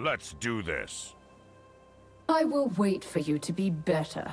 Let's do this. I will wait for you to be better.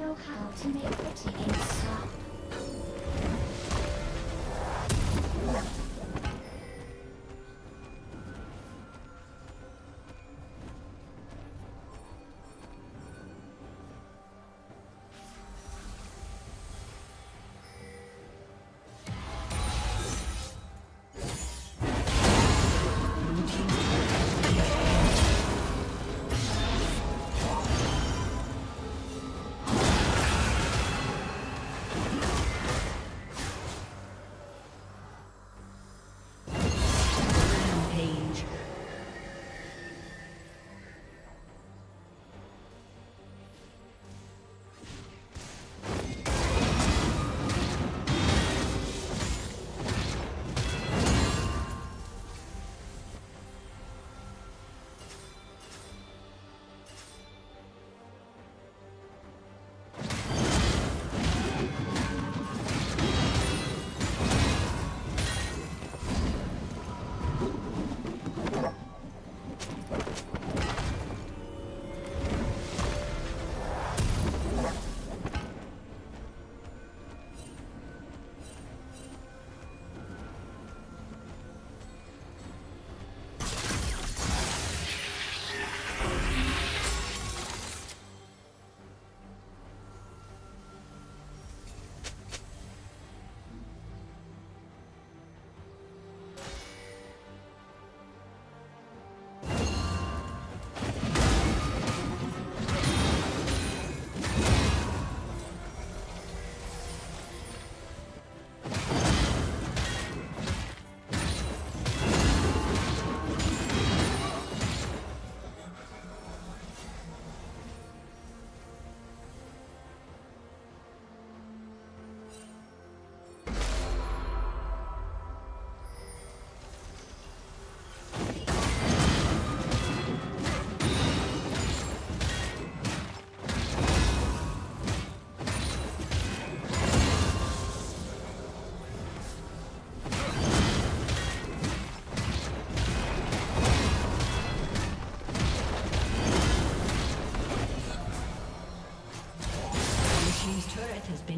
know how to make pretty games stop.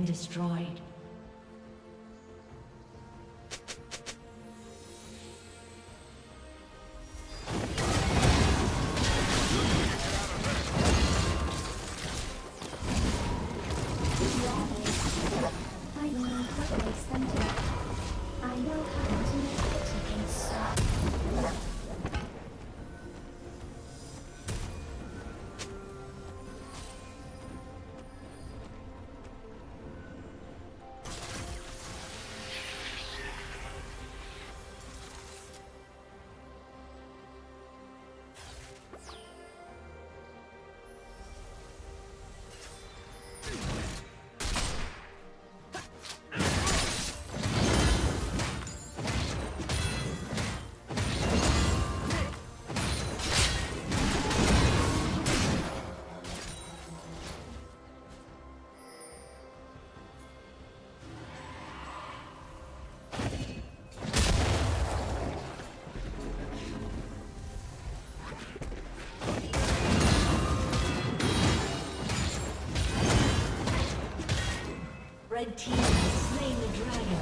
Destroyed. The red team has slain the dragon.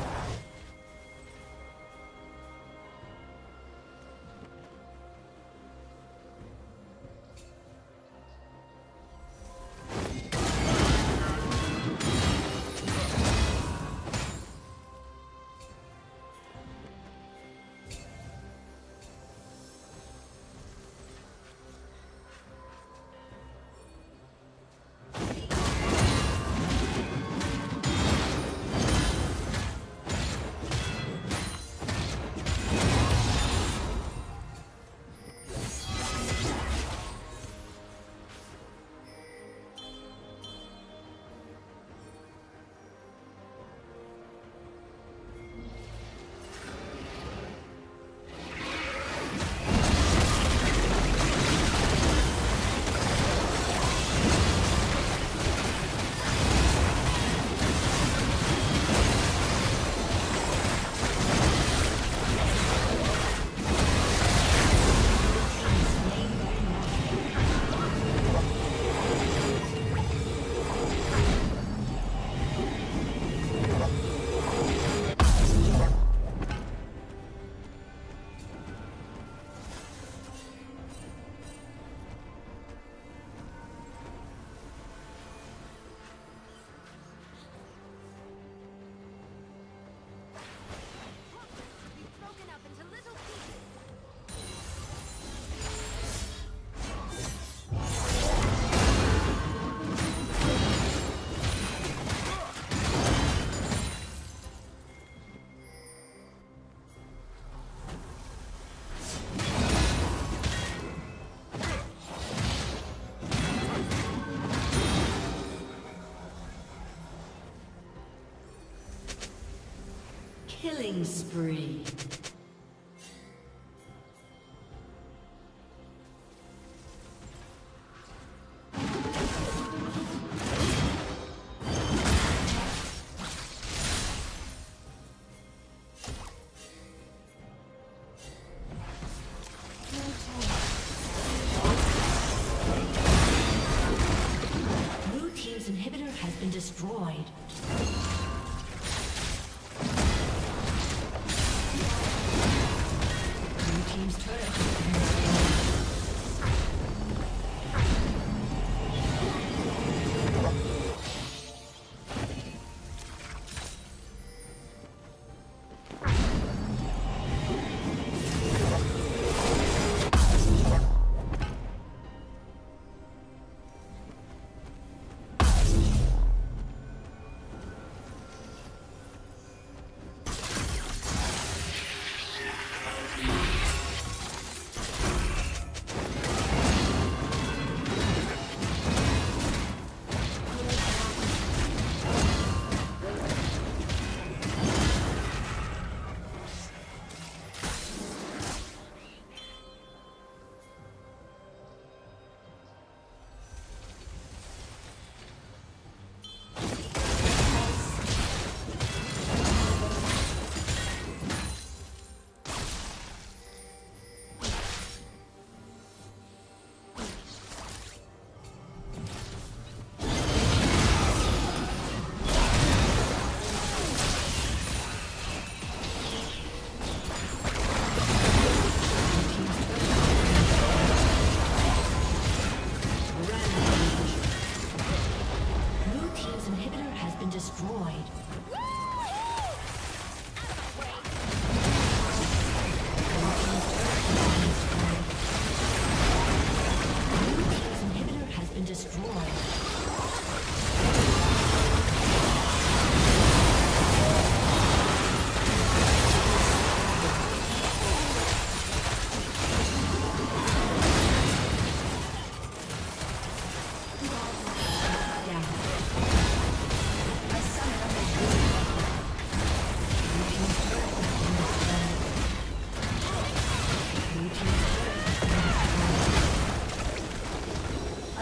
Killing spree.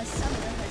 A summoner